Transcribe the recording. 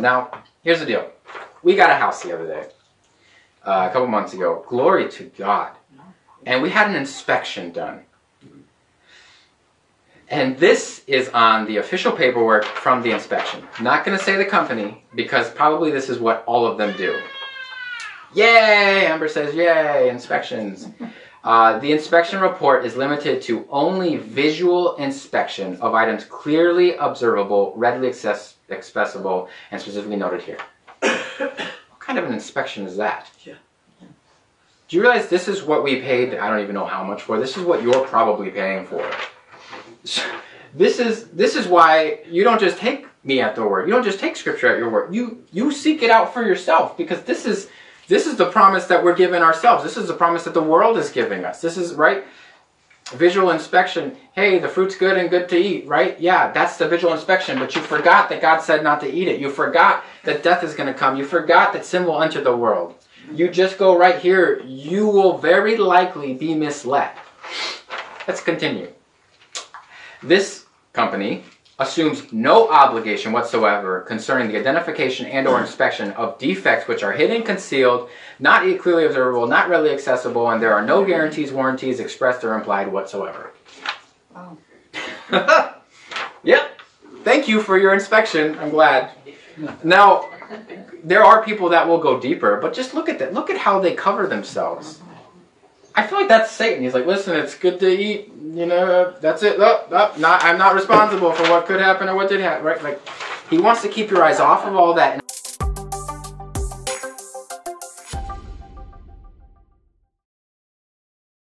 Now, here's the deal. We got a house the other day, a couple months ago. Glory to God. And we had an inspection done. And this is on the official paperwork from the inspection. Not going to say the company, because probably this is what all of them do. Yay! Amber says, yay! Inspections. The inspection report is limited to only visual inspection of items clearly observable, readily accessible, and specifically noted here. What kind of an inspection is that? Yeah. Do you realize this is what we paid, I don't even know how much for, this is what you're probably paying for. This is why you don't just take me at the word, you don't just take scripture at your word, you seek it out for yourself, because this is the promise that we're giving ourselves, this is the promise that the world is giving us, this is, right? Visual inspection, hey, the fruit's good and good to eat, right? Yeah, that's the visual inspection, but you forgot that God said not to eat it, you forgot that death is going to come, you forgot that sin will enter the world. You just go right here, you will very likely be misled. Let's continue. This company assumes no obligation whatsoever concerning the identification and or inspection of defects which are hidden, concealed, not clearly observable, not readily accessible, and there are no guarantees, warranties expressed or implied whatsoever. Oh. Yep. Thank you for your inspection. I'm glad. Now, there are people that will go deeper, but just look at that. Look at how they cover themselves. I feel like that's Satan. He's like, listen, it's good to eat. You know, that's it. I'm not responsible for what could happen or what did happen. Right? Like, he wants to keep your eyes off of all that.